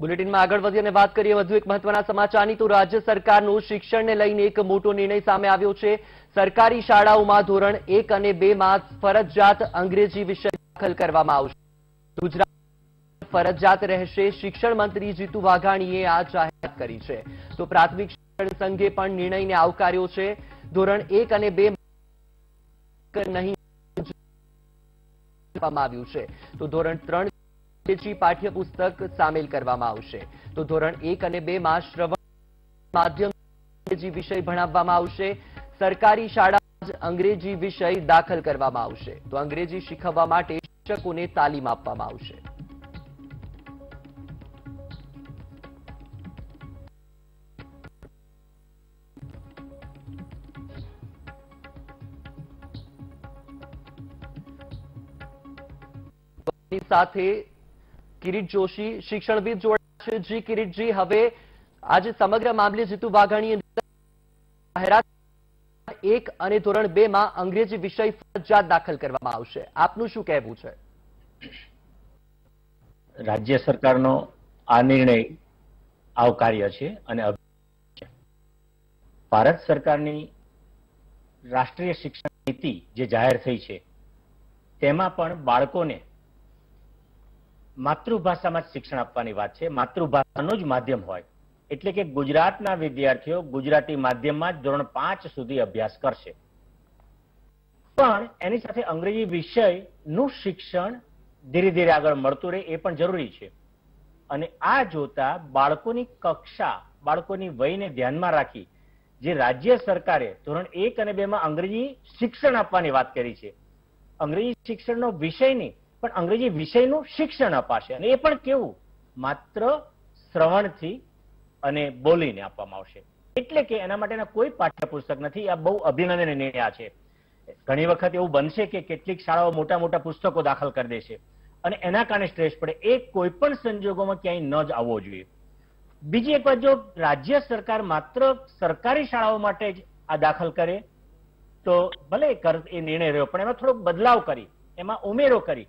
Bulletin में आगळ वधीने बात करिए વધુ એક મહત્વના સમાચારની તો રાજ્ય સરકારનો શિક્ષણને લઈને એક મોટો નિર્ણય સામે આવ્યો છે। સરકારી શાળાઓમાં ધોરણ 1 અને 2 માં ફરજિયાત અંગ્રેજી વિષય દાખલ કરવામાં આવશે। ગુજરાત ફરજિયાત રહેશે। શિક્ષણ મંત્રી જીતુ વાઘાણીએ આ જાહેરાત કરી છે। તો પ્રાથમિક શિક્ષણ સંઘે પણ નિર્ણયને આવકાર્યો છે। ધોરણ 1 અને 2 માં નહીં કરવામાં આવ્યું છે। તો ધોરણ 3 पाठ्यपुस्तक सामेल करवामां आवशे। तो धोरण 1 अने 2 मां श्रवण माध्यम अंग्रेजी विषय भणाववामां आवशे। सरकारी शाळामां ज अंग्रेजी विषय दाखल करवामां आवशे। तो अंग्रेजी शीखववा माटे शिक्षकोने तालीम आपवामां आवशे। आनी साथे किरीट जोशी शिक्षणविद जोड़ाया छे। जी किरीट जी, हवे आज समग्र मामले जीतू वाघाणीए जाहेरात 1 अने धोरण 2 मां अंग्रेजी विषय फरजियात दाखल करवामां आवशे। आपनुं शुं कहेवुं छे? राज्य सरकारनो आ निर्णय आवकार्य छे अने अभिनंदन छे। भारत सरकारनी राष्ट्रीय शिक्षण नीति जे जाहेर थई छे तेमां पण बाळकोने मातृभाषा में शिक्षण आपवानी बात है। मातृभाषानुं ज माध्यम होय एटले के गुजरातना विद्यार्थीओ गुजराती माध्यम में धोरण 5 सुधी अभ्यास करशे, पण एनी साथे अंग्रेजी विषयनुं शिक्षण धीरे धीरे आगळ मळतुं रहे ए पण जरूरी छे। अने आ जोता बाळकोनी कक्षा बाळकोनी वयने ध्यानमां राखी जे राज्य सरकारे धोरण 1 अने 2 मां अंग्रेजी शिक्षण आपवानी वात करी छे। अंग्रेजी शिक्षणनो विषय नहीं, अंग्रेजी विषय नु शिक्षण अपाशे अने ए पण केवुं मात्र श्रवणथी अने बोलीने आपवामां आवशे, एटले के एना माटेना कोई पाठ्यपुस्तक नथी। आ बहु अभिनंदनीय निर्णय छे। घणी वखत एवुं बनशे के केटलीक शाळाओ मोटा मोटा पुस्तको दाखल करी देशे अने एना कारणे स्ट्रेस पड़े, ए कोईपण संजोगोमां क्यांय न ज आववो जोईए। बीजी एक बात, जो राज्य सरकार मात्र सरकारी शाळाओ माटे ज आ दाखल करे तो भले ए निर्णय रह्यो, पण एमां थोड़ो बदलाव करी एमां उमेरो करी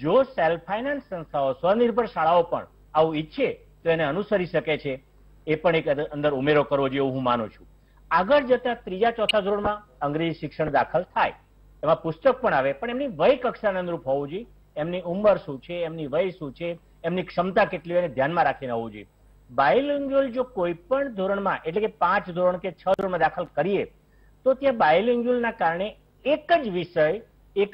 जो सेल्फ फाइनांस संस्थाओं स्वनिर्भर शालाओं पर आवुं इच्छे तो एने अनुसरी सके छे। ए पण एक अंदर उमेरो करवो जेवुं हुं मानु छुं। आगळ जता त्रीजा चौथा धोरण में अंग्रेजी शिक्षण दाखल थाय, एमां पुस्तक पण आवे, पण एमनी वय कक्षाने अनुरूप होवुं जोईए। एमनी उंमर शुं छे, एमनी वय शुं छे, एमनी क्षमता केटली होय एने ध्यानमां राखीने होवुं जोईए। बायलिंग्युअल जो कोईपण धोरण में एटले के 5 धोरण के 6 धोरण में दाखल करीए तो त्यां बायलिंग्युअलना कारणे एक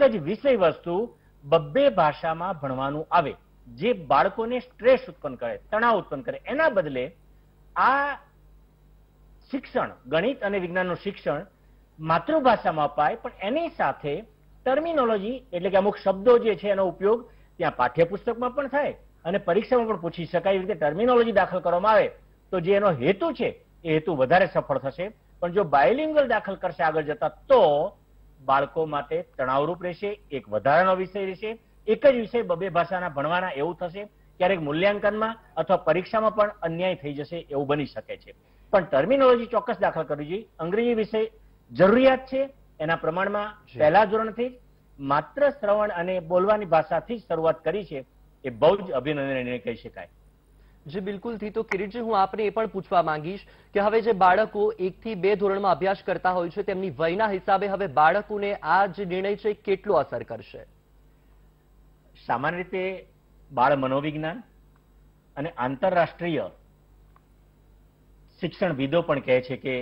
ज विषय वस्तु बब्बे भाषा में भणवानुं आवे, जे बाळकोने स्ट्रेस उत्पन्न करे तनाव उत्पन्न करे। एना बदले आ शिक्षण गणित अने विज्ञान शिक्षण मातृभाषा में अपाय, पण एनी साथे टर्मिनोलॉजी एटले के अमुक शब्दों जे छे एनो उपयोग त्यां पाठ्यपुस्तक में पण थाय अने परीक्षा में पण पूछी शकाय रीते टर्मिनोलॉजी दाखल करवामां आवे तो जे एनो हेतु छे ए हेतु वधारे सफल थशे। पण जो बायलिंग्वल दाखल करशे आगळ जता तो बाळको माटे तणावरूप रहेशे, एक वधारानो विषय रहेशे, एक ज विषय बबे भाषाना भणवाना एवुं थशे। क्यारेक मूल्यांकनमां अथवा परीक्षामां पण अन्याय थई जशे एवुं बनी शके छे, पण टर्मिनोलॉजी चोक्कस दाखल करवी जोईए। अंग्रेजी विषय जरूरियात छे, एना प्रमाणमां पहेला धोरणथी मात्र श्रवण अने बोलवानी भाषाथी शरूआत करी छे, ए बहु ज अभिनंदनीय निर्णय कही शकाय। जी बिल्कुल थी। तो किरीट जी, हूँ आपने पूछवा मांगीश कि हवे जे बाळको 1 થી 2 धोरण में अभ्यास करता होय छे तेमनी वयना हिसाबे हवे बाळकोने आ जे निर्णय छे केटलो असर करशे? सामान्य रीते बाळ मनोविज्ञान अने आंतरराष्ट्रीय शिक्षणविदो पण कहे छे के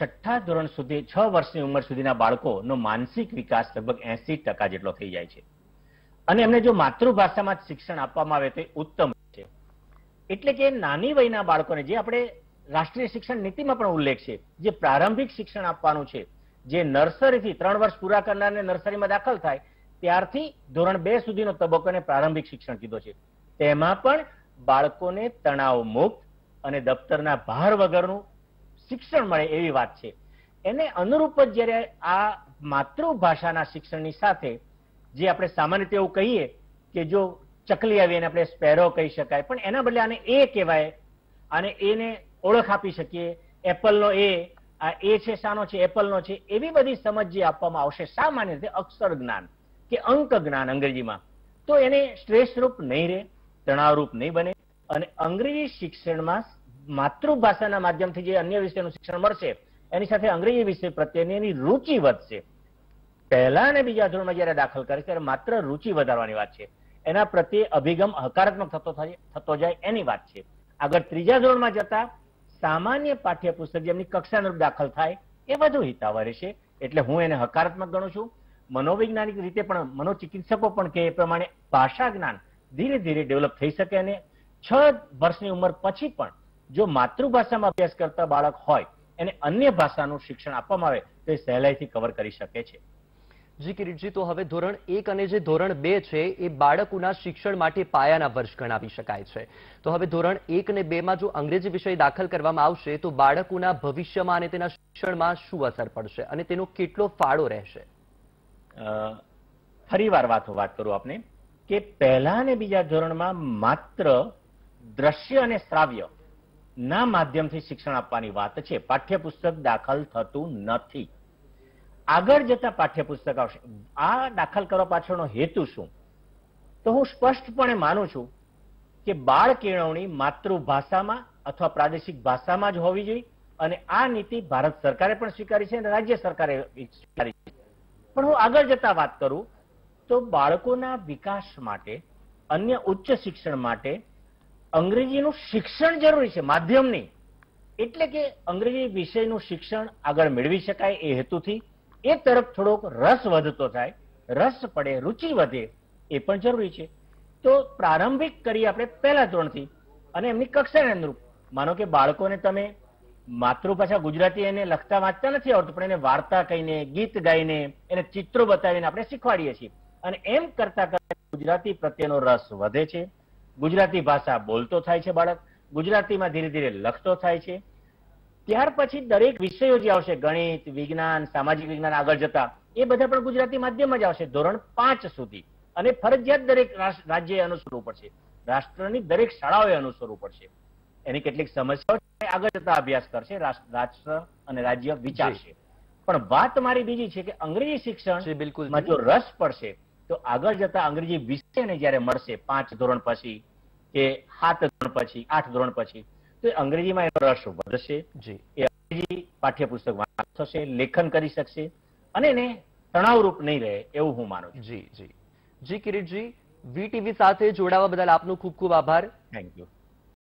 6ठा धोरण सुधी 6 वर्षनी उंमर सुधीना बाळकोनो मानसिक विकास लगभग 80% जेटलो थई जाय छे अने एमने जो मातृभाषामां शिक्षण आपवामां आवे ते उत्तम। एटले के नानी वयना बाळकोने जे आपणे राष्ट्रीय शिक्षण नीतिमां पण उल्लेख छे, जे प्रारंभिक शिक्षण आपवानुं छे, जे नर्सरीथी 3 वर्ष पूरा करनारने नर्सरीमां दाखल थाय त्यारथी धोरण 2 सुधीनो तबक्कोने प्रारंभिक शिक्षण कीधो छे, तेमां पण बाळकोने तणाव मुक्त अने दफ्तरना भार वगरनुं शिक्षण मळे एवी वात छे। एने अनुरूप ज ज्यारे आ मातृभाषाना शिक्षणनी साथे जे आपणे सामान्य रीते एवुं कहीए के जो चकली आवी एने आपणे स्पेरो कही शकाय, पण एना बदले आने ए कहेवाय, आने ए ने ओळख आपी शकीए। एपलनो ए, आ ए छे सानो छे एपलनो छे, एवी बधी समज जे आपवामां आवशे। सामान्य रीते अक्षर ज्ञान के अंक ज्ञान अंग्रेजीमां तो एने स्ट्रेस रूप नहीं रहे, तणावरूप नहीं बने, અને અંગ્રેજી શિક્ષણમાં માતૃભાષાના માધ્યમથી જે અન્ય વિષયનું શિક્ષણ મળશે એની સાથે અંગ્રેજી વિષય પ્રત્યેની એની રુચિ વધશે। પહેલા અને બીજા ધોરણમાં જ્યારે દાખલ કરે ત્યારે માત્ર રુચિ વધારવાની વાત છે, એના પ્રત્યે અભિગમ હકારાત્મક થતો જાય એની વાત છે। આગળ ત્રીજા ધોરણમાં જતા સામાન્ય પાઠ્યપુસ્તક જેમની કક્ષાનું દાખલ થાય એ વધુ હિતાવહ રહેશે, એટલે હું એને હકારાત્મક ગણું છું। મનોવૈજ્ઞાનિક રીતે પણ મનોચિકિત્સકો પણ કે એ પ્રમાણે ભાષા જ્ઞાન ધીરે ધીરે ડેવલપ થઈ શકે અને 6 વર્ષની ઉંમર પછી પણ જો માતૃભાષામાં અભ્યાસ કરતા બાળક હોય એને અન્ય ભાષાનું શિક્ષણ આપવામાં આવે તો એ સહેલાઈથી કવર કરી શકે છે। જી કિરીટજી, તો હવે ધોરણ 1 અને જે ધોરણ 2 છે એ બાળકોના શિક્ષણ માટે પાયાના વર્ષ ગણાવી શકાય છે। તો હવે ધોરણ 1 અને 2 માં જો અંગ્રેજી વિષય દાખલ કરવામાં આવશે તો બાળકોના ભવિષ્યમાં અને તેના શિક્ષણમાં શું અસર પડશે અને તેનો કેટલો ફાળો રહેશે? ફરીવાર વાત કરું આપને કે પહેલા અને બીજા ધોરણમાં માત્ર દ્રશ્ય અને શ્રાવ્ય ના માધ્યમથી શિક્ષણ આપવાની વાત છે, પાઠ્યપુસ્તક દાખલ થતું નથી। આગળ જતા પાઠ્યપુસ્તક આવશે। આ દાખલ કરવા પાછળનો હેતુ શું? તો હું સ્પષ્ટપણે માનું છું કે બાળ કેળવણી માતૃભાષામાં અથવા પ્રાદેશિક ભાષામાં જ હોવી જોઈએ અને આ નીતિ ભારત સરકારે પણ સ્વીકારી છે અને રાજ્ય સરકારે સ્વીકારી છે। પણ હું આગળ જતા વાત કરું तो बाळकोना विकास माटे अन्य उच्च शिक्षण माटे अंग्रेजीनुं शिक्षण जरूरी छे, माध्यम नहीं। एटले के अंग्रेजी विषयनुं शिक्षण आगळ मेळवी शकाय ए हेतुथी ए तरफ थोड़ोक रस वधतो थाय, रस पड़े, रुचि वधे ए पण जरूरी छे। तो प्रारंभिक करी आपणे पहेला धोरणथी अने एमनी कक्षाने अनुरूप। मानो के बाळकोने तमे मातृभाषा गुजराती एने लखता वांचता नथी आवडतुं पण एने वार्ता कहीने, गीत गाईने, एने चित्रो बतावीने आपणे શીખવાડીએ છીએ અને એમ કરતા કરતા ગુજરાતી પ્રત્યેનો રસ વધે છે, ગુજરાતી ભાષા બોલતો થાય છે બાળક, ગુજરાતીમાં ધીરે ધીરે લખતો થાય છે। ત્યાર પછી દરેક વિષયો જે આવશે ગણિત, વિજ્ઞાન, સામાજિક વિજ્ઞાન આગળ જતા એ બધા પણ ગુજરાતી માધ્યમમાં જ આવશે ધોરણ 5 સુધી અને ફરજિયાત દરેક રાજ્યએ અનુસરવું પડશે, રાષ્ટ્રની દરેક શાળાઓએ અનુસરવું પડશે। એની કેટલીક સમસ્યાઓ આગળ જતા અભ્યાસ કરશે, રાષ્ટ્ર અને રાજ્ય વિચારશે। પણ વાત મારી બીજી છે કે અંગ્રેજી શિક્ષણમાં જો રસ પડશે तो आगळ जता अंग्रेजी विषयने ज्यारे मळशे 5 धोरण पछी के 7 धोरण पछी 8 धोरण पछी तो अंग्रेजीमां एनो रस वधशे। अंग्रेजी पाठ्यपुस्तक वांचतो छे, लेखन करी शकशे अने एने तणावरूप नहीं रहे एवुं हुं मानु छुं। जी जी जी किरीटजी, वीटीवी साथे जोडावा बदल आपनो खूब खूब आभार। Thank you.